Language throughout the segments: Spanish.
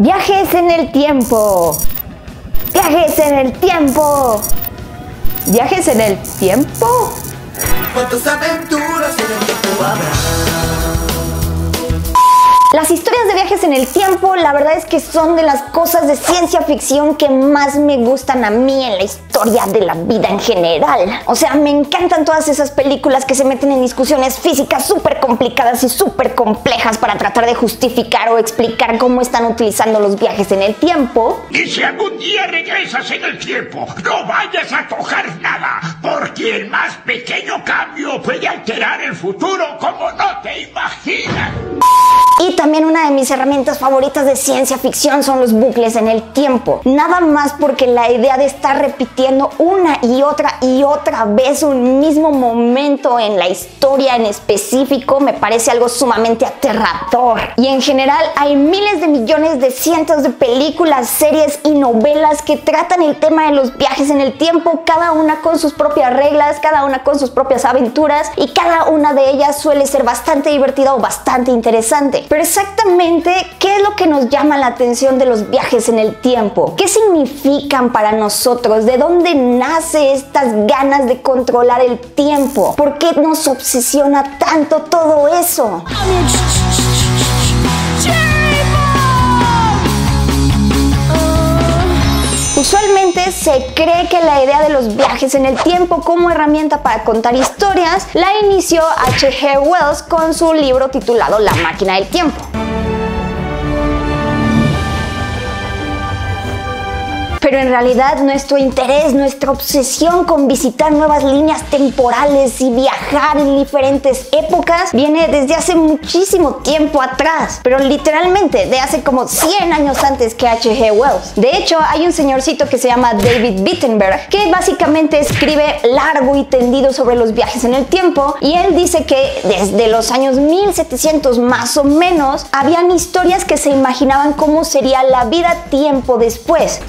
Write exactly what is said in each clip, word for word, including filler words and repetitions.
Viajes en el tiempo. Viajes en el tiempo. Viajes en el tiempo. ¿Cuántas aventuras en el tiempo habrá? Las historias de viajes en el tiempo, la verdad es que son de las cosas de ciencia ficción que más me gustan a mí en la historia de la vida en general. O sea, me encantan todas esas películas que se meten en discusiones físicas súper complicadas y súper complejas para tratar de justificar o explicar cómo están utilizando los viajes en el tiempo. Y si algún día regresas en el tiempo, no vayas a tocar nada, porque el más pequeño cambio puede alterar el futuro como no te imaginas. Y también una de mis herramientas favoritas de ciencia ficción son los bucles en el tiempo. Nada más porque la idea de estar repitiendo una y otra y otra vez un mismo momento en la historia en específico me parece algo sumamente aterrador. Y en general hay miles de millones de cientos de películas, series y novelas que tratan el tema de los viajes en el tiempo, cada una con sus propias reglas, cada una con sus propias aventuras, y cada una de ellas suele ser bastante divertida o bastante interesante. Pero exactamente, ¿qué es lo que nos llama la atención de los viajes en el tiempo? ¿Qué significan para nosotros? ¿De dónde nace estas ganas de controlar el tiempo? ¿Por qué nos obsesiona tanto todo eso? Usualmente se cree que la idea de los viajes en el tiempo como herramienta para contar historias la inició H G Wells con su libro titulado La Máquina del Tiempo. Pero en realidad nuestro interés, nuestra obsesión con visitar nuevas líneas temporales y viajar en diferentes épocas viene desde hace muchísimo tiempo atrás, pero literalmente de hace como cien años antes que H G Wells. De hecho, hay un señorcito que se llama David Wittenberg que básicamente escribe largo y tendido sobre los viajes en el tiempo, y él dice que desde los años mil setecientos más o menos habían historias que se imaginaban cómo sería la vida tiempo después.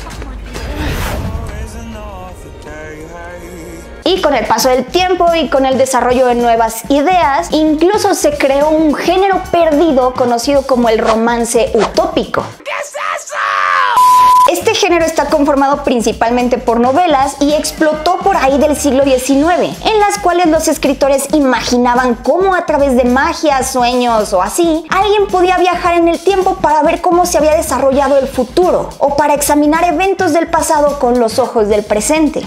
Y con el paso del tiempo y con el desarrollo de nuevas ideas, incluso se creó un género perdido conocido como el romance utópico. ¿Qué es eso? Este género está conformado principalmente por novelas y explotó por ahí del siglo diecinueve, en las cuales los escritores imaginaban cómo a través de magia, sueños o así, alguien podía viajar en el tiempo para ver cómo se había desarrollado el futuro o para examinar eventos del pasado con los ojos del presente.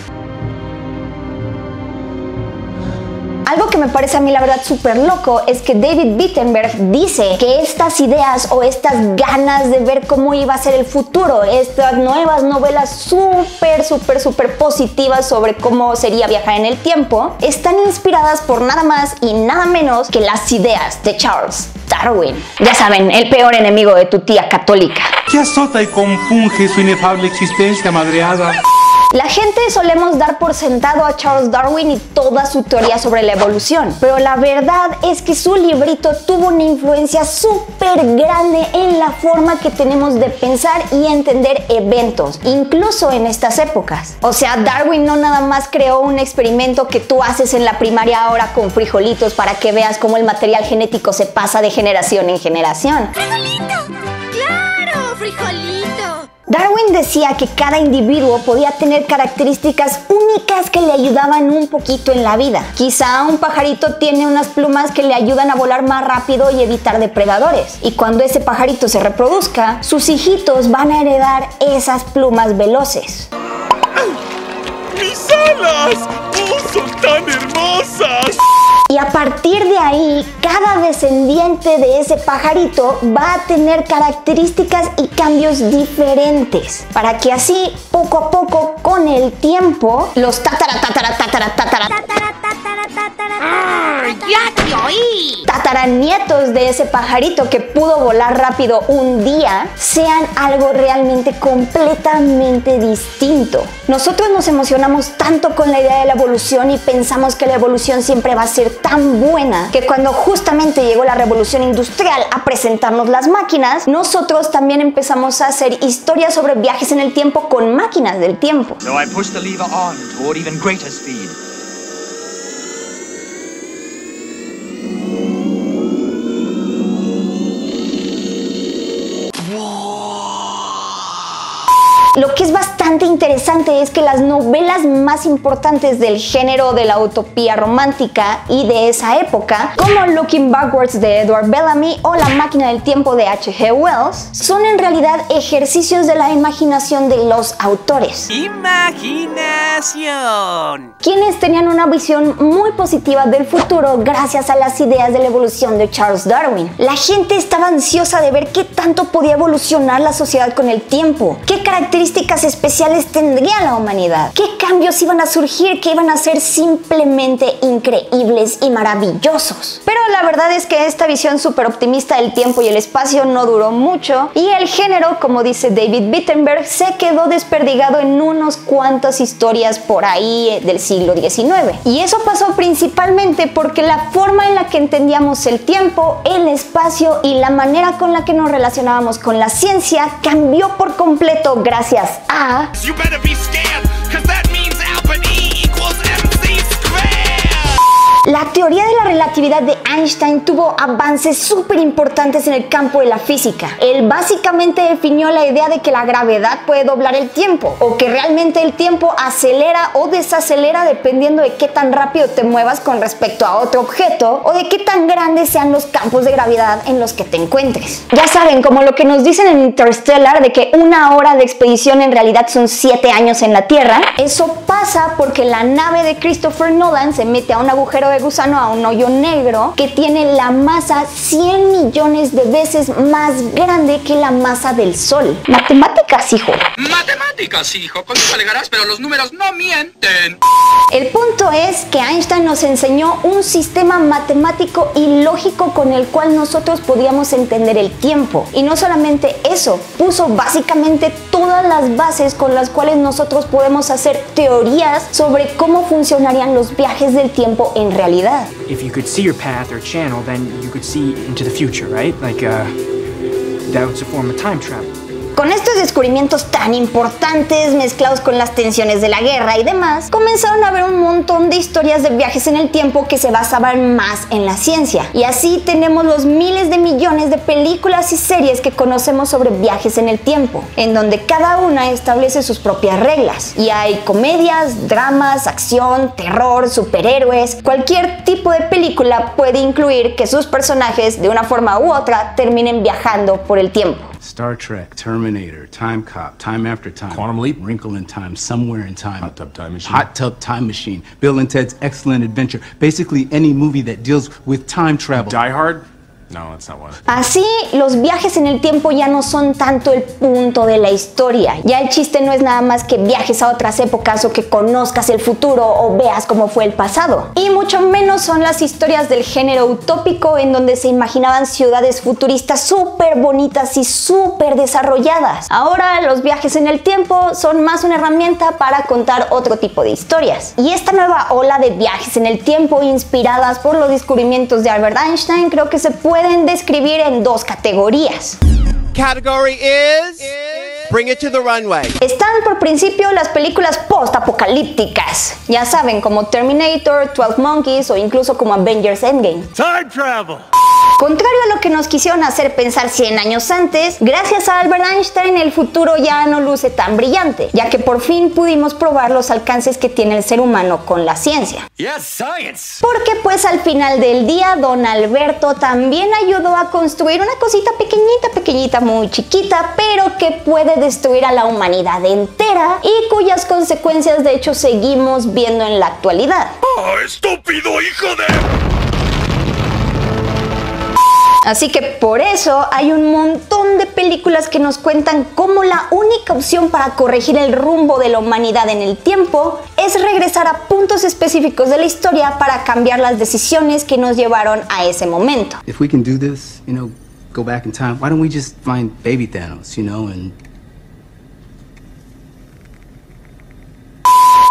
Algo que me parece a mí la verdad súper loco es que David Wittenberg dice que estas ideas o estas ganas de ver cómo iba a ser el futuro, estas nuevas novelas súper, súper, súper positivas sobre cómo sería viajar en el tiempo, están inspiradas por nada más y nada menos que las ideas de Charles Darwin. Ya saben, el peor enemigo de tu tía católica. Que azota y compunge su inefable existencia madreada. La gente solemos dar por sentado a Charles Darwin y toda su teoría sobre la evolución, pero la verdad es que su librito tuvo una influencia súper grande en la forma que tenemos de pensar y entender eventos, incluso en estas épocas. O sea, Darwin no nada más creó un experimento que tú haces en la primaria ahora con frijolitos para que veas cómo el material genético se pasa de generación en generación. ¡Frijolito! ¡Claro, frijolito! Darwin decía que cada individuo podía tener características únicas que le ayudaban un poquito en la vida. Quizá un pajarito tiene unas plumas que le ayudan a volar más rápido y evitar depredadores. Y cuando ese pajarito se reproduzca, sus hijitos van a heredar esas plumas veloces. ¡Mis alas! ¡Oh, son tan hermosas! Y a partir de ahí, cada descendiente de ese pajarito va a tener características y cambios diferentes, para que así, poco a poco, con el tiempo, los tatara tatara tatara tatara tatara tatara tatara ah, ya te oí. tataranietos de ese pajarito que pudo volar rápido un día sean algo realmente completamente distinto. Nosotros nos emocionamos tanto con la idea de la evolución y pensamos que la evolución siempre va a ser tan buena que cuando justamente llegó la revolución industrial a presentarnos las máquinas, nosotros también empezamos a hacer historias sobre viajes en el tiempo con máquinas del tiempo. So I pushed the lever on toward even greater speed. Wow. Lo que es bastante interesante es que las novelas más importantes del género de la utopía romántica y de esa época, como Looking Backwards de Edward Bellamy o La Máquina del Tiempo de H G Wells, son en realidad ejercicios de la imaginación de los autores. Imaginación. Quienes tenían una visión muy positiva del futuro gracias a las ideas de la evolución de Charles Darwin. La gente estaba ansiosa de ver qué tanto podía evolucionar la sociedad con el tiempo, qué características especiales tendría la humanidad, qué cambios iban a surgir que iban a ser simplemente increíbles y maravillosos. Pero la verdad es que esta visión súper optimista del tiempo y el espacio no duró mucho y el género, como dice David Wittenberg, se quedó desperdigado en unos cuantas historias por ahí del siglo diecinueve. Y eso pasó principalmente porque la forma en la que entendíamos el tiempo, el espacio y la manera con la que nos relacionábamos con la ciencia cambió por completo gracias a... La teoría de la relatividad de Einstein tuvo avances súper importantes en el campo de la física. Él básicamente definió la idea de que la gravedad puede doblar el tiempo, o que realmente el tiempo acelera o desacelera dependiendo de qué tan rápido te muevas con respecto a otro objeto, o de qué tan grandes sean los campos de gravedad en los que te encuentres. Ya saben, como lo que nos dicen en Interstellar de que una hora de expedición en realidad son siete años en la Tierra, eso pasa porque la nave de Christopher Nolan se mete a un agujero de gusano, a un hoyo negro que tiene la masa cien millones de veces más grande que la masa del Sol. Matemáticas, hijo. Matemáticas, hijo. Con eso alegarás, pero los números no mienten. El punto es que Einstein nos enseñó un sistema matemático y lógico con el cual nosotros podíamos entender el tiempo. Y no solamente eso, puso básicamente todas las bases con las cuales nosotros podemos hacer teorías sobre cómo funcionarían los viajes del tiempo en realidad. realidad. If you could see your path or channel, then you could see into the future, right? Like uh, that was a form of time travel. Con estos descubrimientos tan importantes, mezclados con las tensiones de la guerra y demás, comenzaron a haber un montón de historias de viajes en el tiempo que se basaban más en la ciencia. Y así tenemos los miles de millones de películas y series que conocemos sobre viajes en el tiempo, en donde cada una establece sus propias reglas. Y hay comedias, dramas, acción, terror, superhéroes. Cualquier tipo de película puede incluir que sus personajes, de una forma u otra, terminen viajando por el tiempo. Star Trek, Terminator, Time Cop, Time After Time, Quantum Leap, Wrinkle in Time, Somewhere in Time, Hot Tub Time Machine, Hot Tub Time Machine, Bill and Ted's Excellent Adventure, basically any movie that deals with time travel. Die Hard? No, that's not one. Así, los viajes en el tiempo ya no son tanto el punto de la historia. Ya el chiste no es nada más que viajes a otras épocas o que conozcas el futuro o veas cómo fue el pasado. Y mucho menos son las historias del género utópico en donde se imaginaban ciudades futuristas súper bonitas y súper desarrolladas. Ahora los viajes en el tiempo son más una herramienta para contar otro tipo de historias. Y esta nueva ola de viajes en el tiempo inspiradas por los descubrimientos de Albert Einstein creo que se puede pueden describir en dos categorías. Category is, is Bring It to the Runway. Están por principio las películas post-apocalípticas, ya saben, como Terminator, Twelve Monkeys o incluso como Avengers Endgame. Time Travel. Contrario a lo que nos quisieron hacer pensar cien años antes, gracias a Albert Einstein el futuro ya no luce tan brillante, ya que por fin pudimos probar los alcances que tiene el ser humano con la ciencia. Yes, science. Porque pues al final del día don Alberto también ayudó a construir una cosita pequeñita, pequeñita, muy chiquita, pero que puede destruir a la humanidad entera y cuyas consecuencias de hecho seguimos viendo en la actualidad. ¡Oh, estúpido hijo de...! Así que por eso hay un montón de películas que nos cuentan cómo la única opción para corregir el rumbo de la humanidad en el tiempo es regresar a puntos específicos de la historia para cambiar las decisiones que nos llevaron a ese momento. If we can do this, you know, go back in time, why don't we just find baby Thanos, you know, and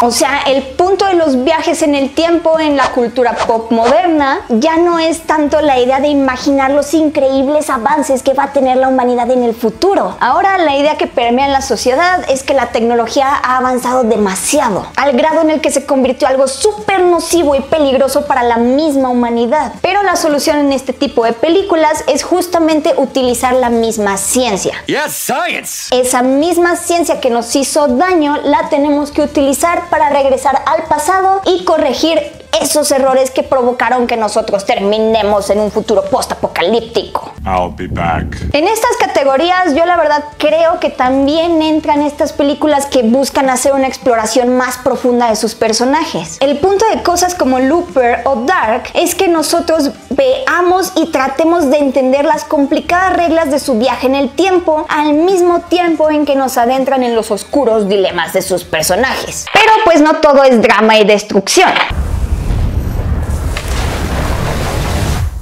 O sea, el punto de los viajes en el tiempo en la cultura pop moderna ya no es tanto la idea de imaginar los increíbles avances que va a tener la humanidad en el futuro. Ahora la idea que permea en la sociedad es que la tecnología ha avanzado demasiado, al grado en el que se convirtió algo súper nocivo y peligroso para la misma humanidad. Pero la solución en este tipo de películas es justamente utilizar la misma ciencia. Sí, science. Esa misma ciencia que nos hizo daño la tenemos que utilizar para regresar al pasado y corregir esos errores que provocaron que nosotros terminemos en un futuro post-apocalíptico. I'll be back. En estas categorías yo la verdad creo que también entran estas películas que buscan hacer una exploración más profunda de sus personajes. El punto de cosas como Looper o Dark es que nosotros veamos y tratemos de entender las complicadas reglas de su viaje en el tiempo al mismo tiempo en que nos adentran en los oscuros dilemas de sus personajes. Pero pues no todo es drama y destrucción.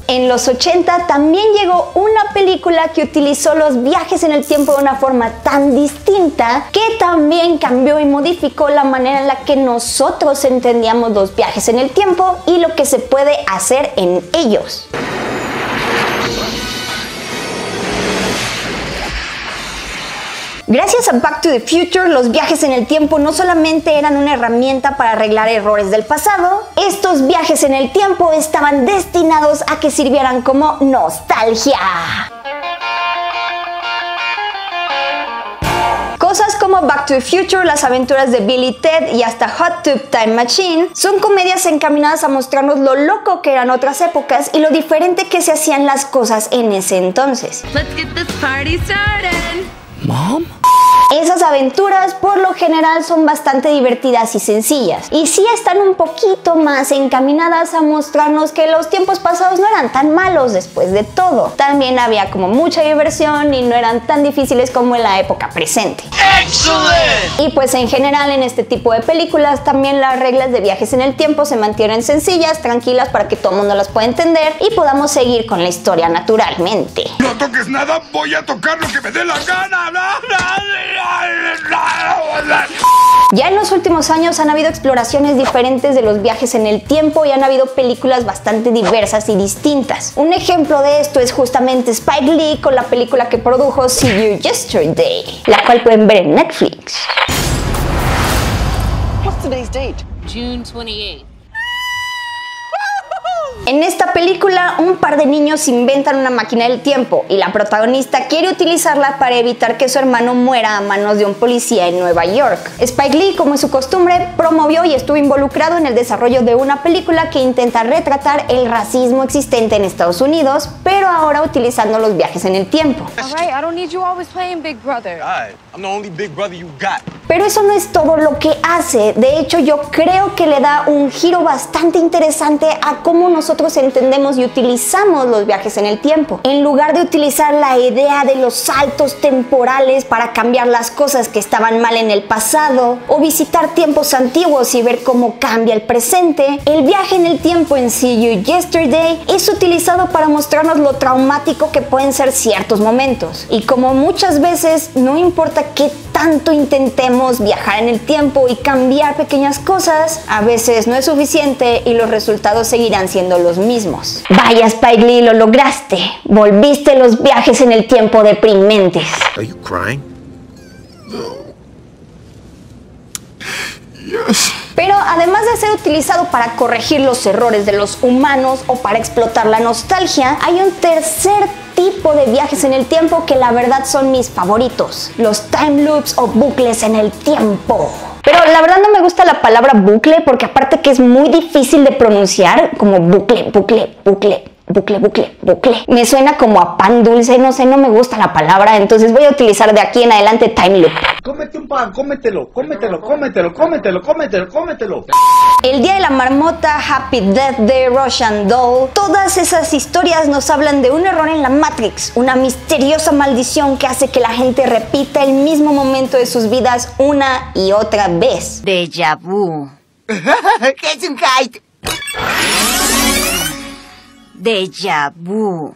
En los ochenta también llegó una película que utilizó los viajes en el tiempo de una forma tan distinta que también cambió y modificó la manera en la que nosotros entendíamos los viajes en el tiempo y lo que se puede hacer en ellos. Gracias a Back to the Future, los viajes en el tiempo no solamente eran una herramienta para arreglar errores del pasado, estos viajes en el tiempo estaban destinados a que sirvieran como nostalgia. Cosas como Back to the Future, Las aventuras de Bill y Ted y hasta Hot Tub Time Machine son comedias encaminadas a mostrarnos lo loco que eran otras épocas y lo diferente que se hacían las cosas en ese entonces. Let's get this party started. Mom? Esas aventuras por lo general son bastante divertidas y sencillas, y sí están un poquito más encaminadas a mostrarnos que los tiempos pasados no eran tan malos después de todo. También había como mucha diversión y no eran tan difíciles como en la época presente. Excellent. Y pues en general en este tipo de películas también las reglas de viajes en el tiempo se mantienen sencillas, tranquilas para que todo el mundo las pueda entender y podamos seguir con la historia naturalmente. No toques nada, voy a tocar lo que me dé la gana. Ya en los últimos años han habido exploraciones diferentes de los viajes en el tiempo y han habido películas bastante diversas y distintas. Un ejemplo de esto es justamente Spike Lee con la película que produjo See You Yesterday, la cual pueden ver en Netflix. What's today's date? June twenty-eighth. En esta película, un par de niños inventan una máquina del tiempo y la protagonista quiere utilizarla para evitar que su hermano muera a manos de un policía en Nueva York. Spike Lee, como es su costumbre, promovió y estuvo involucrado en el desarrollo de una película que intenta retratar el racismo existente en Estados Unidos, pero ahora utilizando los viajes en el tiempo. Pero eso no es todo lo que hace. De hecho, yo creo que le da un giro bastante interesante a cómo nosotros entendemos y utilizamos los viajes en el tiempo. En lugar de utilizar la idea de los saltos temporales para cambiar las cosas que estaban mal en el pasado, o visitar tiempos antiguos y ver cómo cambia el presente, el viaje en el tiempo en See You Yesterday es utilizado para mostrarnos lo traumático que pueden ser ciertos momentos. Y como muchas veces, no importa qué tanto intentemos viajar en el tiempo y cambiar pequeñas cosas, a veces no es suficiente y los resultados seguirán siendo los mismos. Vaya Spike Lee, lo lograste. Volviste los viajes en el tiempo deprimentes. ¿Estás llorando? No. Sí. Pero además de ser utilizado para corregir los errores de los humanos o para explotar la nostalgia, hay un tercer tipo de viajes en el tiempo que la verdad son mis favoritos: los time loops o bucles en el tiempo. Pero la verdad no me gusta la palabra bucle porque aparte que es muy difícil de pronunciar, como bucle, bucle, bucle. Bucle, bucle, bucle. Me suena como a pan dulce, no sé, no me gusta la palabra, entonces voy a utilizar de aquí en adelante time loop. Cómete un pan, cómetelo, cómetelo, cómetelo, cómetelo, cómetelo, cómetelo. El día de la marmota, Happy Death Day, Russian Doll, todas esas historias nos hablan de un error en la Matrix, una misteriosa maldición que hace que la gente repita el mismo momento de sus vidas una y otra vez. Déjà vu. Es un kite. Déjà vu.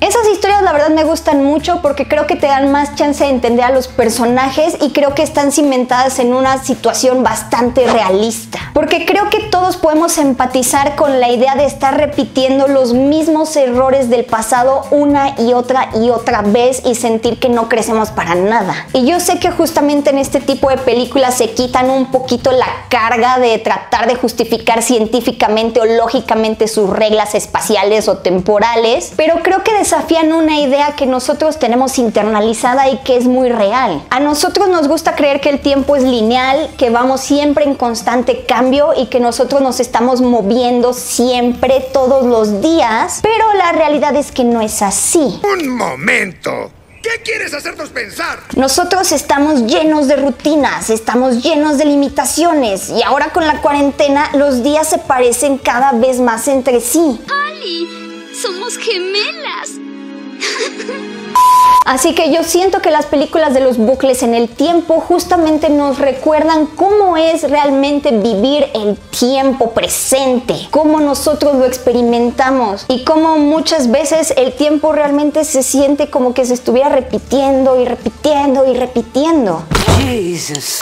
Esas historias la verdad me gustan mucho porque creo que te dan más chance de entender a los personajes y creo que están cimentadas en una situación bastante realista. Porque creo que todos podemos empatizar con la idea de estar repitiendo los mismos errores del pasado una y otra y otra vez y sentir que no crecemos para nada. Y yo sé que justamente en este tipo de películas se quitan un poquito la carga de tratar de justificar científicamente o lógicamente sus reglas espaciales o temporales, pero creo que desafían una idea que nosotros tenemos internalizada y que es muy real. A nosotros nos gusta creer que el tiempo es lineal, que vamos siempre en constante cambio y que nosotros nos estamos moviendo siempre todos los días, pero la realidad es que no es así. Un momento. ¿Qué quieres hacernos pensar? Nosotros estamos llenos de rutinas, estamos llenos de limitaciones y ahora con la cuarentena los días se parecen cada vez más entre sí. ¡Ali! ¡Somos gemelas! Así que yo siento que las películas de los bucles en el tiempo justamente nos recuerdan cómo es realmente vivir el tiempo presente, cómo nosotros lo experimentamos y cómo muchas veces el tiempo realmente se siente como que se estuviera repitiendo y repitiendo y repitiendo. Jesus.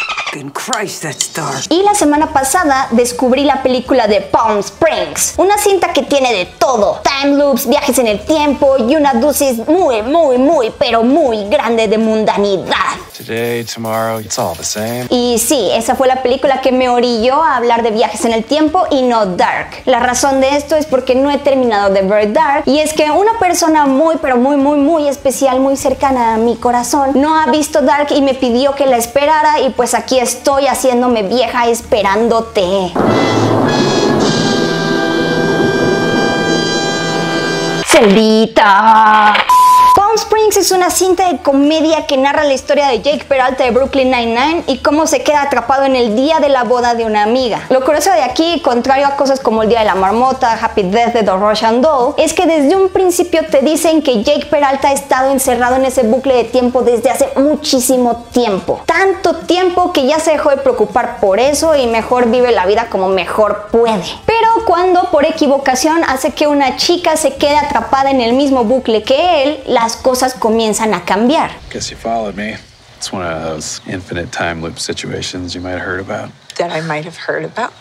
Christ, that's dark. Y la semana pasada descubrí la película de Palm Springs, una cinta que tiene de todo, time loops, viajes en el tiempo y una dosis muy, muy, muy, pero muy grande de mundanidad. Today, tomorrow, it's all the same. Y sí, esa fue la película que me orilló a hablar de viajes en el tiempo y no Dark. La razón de esto es porque no he terminado de ver Dark y es que una persona muy, pero muy, muy, muy especial, muy cercana a mi corazón, no ha visto Dark y me pidió que la esperara y pues aquí estoy haciéndome vieja esperándote. Celdita. Palm Springs es una cinta de comedia que narra la historia de Jake Peralta de Brooklyn Nine-Nine y cómo se queda atrapado en el día de la boda de una amiga. Lo curioso de aquí, contrario a cosas como El Día de la Marmota, Happy Death Day, Russian Doll, es que desde un principio te dicen que Jake Peralta ha estado encerrado en ese bucle de tiempo desde hace muchísimo tiempo. Tanto tiempo que ya se dejó de preocupar por eso y mejor vive la vida como mejor puede. Pero cuando por equivocación hace que una chica se quede atrapada en el mismo bucle que él, la las cosas comienzan a cambiar. Guess you followed me. It's one of those infinite time loop situations you might have heard about. That I might have heard about.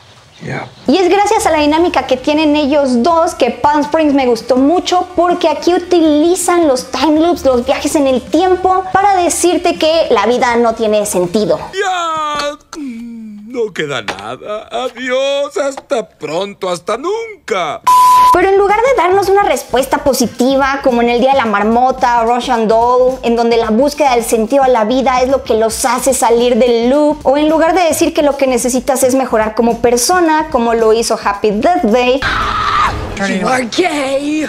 Yeah. Y es gracias a la dinámica que tienen ellos dos que Palm Springs me gustó mucho porque aquí utilizan los time loops, los viajes en el tiempo, para decirte que la vida no tiene sentido. Yeah. No queda nada. Adiós, hasta pronto, hasta nunca. Pero en lugar de darnos una respuesta positiva, como en El Día de la Marmota, Russian Doll, en donde la búsqueda del sentido a la vida es lo que los hace salir del loop, o en lugar de decir que lo que necesitas es mejorar como persona, como lo hizo Happy Death Day,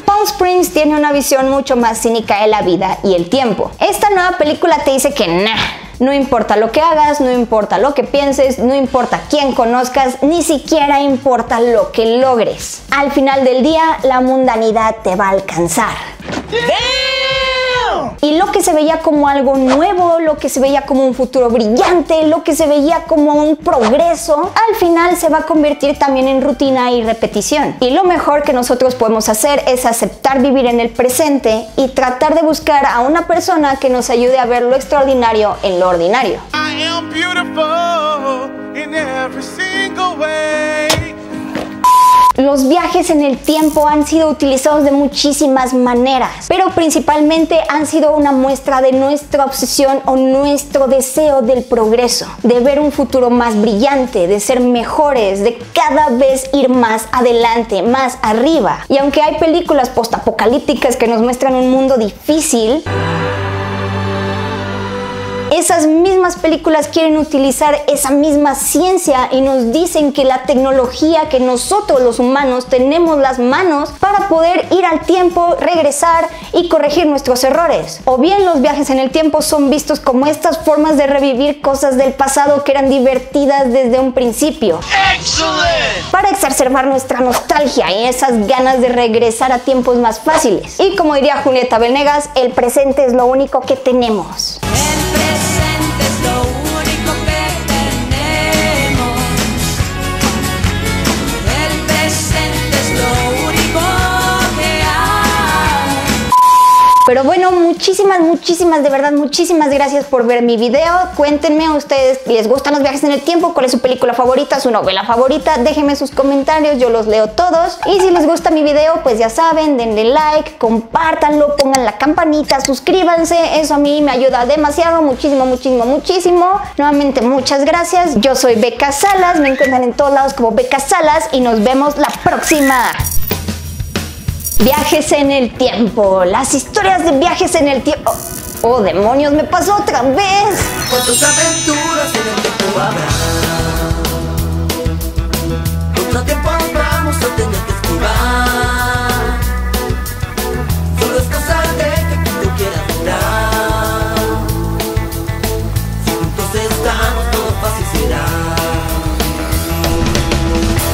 Palm Springs tiene una visión mucho más cínica de la vida y el tiempo. Esta nueva película te dice que nah. No importa lo que hagas, no importa lo que pienses, no importa quién conozcas, ni siquiera importa lo que logres. Al final del día, la mundanidad te va a alcanzar. Y lo que se veía como algo nuevo, lo que se veía como un futuro brillante, lo que se veía como un progreso, al final se va a convertir también en rutina y repetición. Y lo mejor que nosotros podemos hacer es aceptar vivir en el presente y tratar de buscar a una persona que nos ayude a ver lo extraordinario en lo ordinario. I am beautiful in every single way. Los viajes en el tiempo han sido utilizados de muchísimas maneras, pero principalmente han sido una muestra de nuestra obsesión o nuestro deseo del progreso, de ver un futuro más brillante, de ser mejores, de cada vez ir más adelante, más arriba. Y aunque hay películas postapocalípticas que nos muestran un mundo difícil, esas mismas películas quieren utilizar esa misma ciencia y nos dicen que la tecnología que nosotros los humanos tenemos las manos para poder ir al tiempo, regresar y corregir nuestros errores. O bien los viajes en el tiempo son vistos como estas formas de revivir cosas del pasado que eran divertidas desde un principio. Excellent. Para exacerbar nuestra nostalgia y esas ganas de regresar a tiempos más fáciles. Y como diría Julieta Venegas, el presente es lo único que tenemos. Presente es lo único. Pero bueno, muchísimas, muchísimas, de verdad, muchísimas gracias por ver mi video. Cuéntenme a ustedes, ¿les gustan los viajes en el tiempo? ¿Cuál es su película favorita? ¿Su novela favorita? Déjenme sus comentarios, yo los leo todos. Y si les gusta mi video, pues ya saben, denle like, compártanlo, pongan la campanita, suscríbanse. Eso a mí me ayuda demasiado, muchísimo, muchísimo, muchísimo. Nuevamente, muchas gracias. Yo soy Becka Salas, me encuentran en todos lados como Becka Salas y nos vemos la próxima. Viajes en el tiempo, las historias de viajes en el tiempo. Oh, oh, demonios, me pasó otra vez. Con tus aventuras en el tiempo habrá.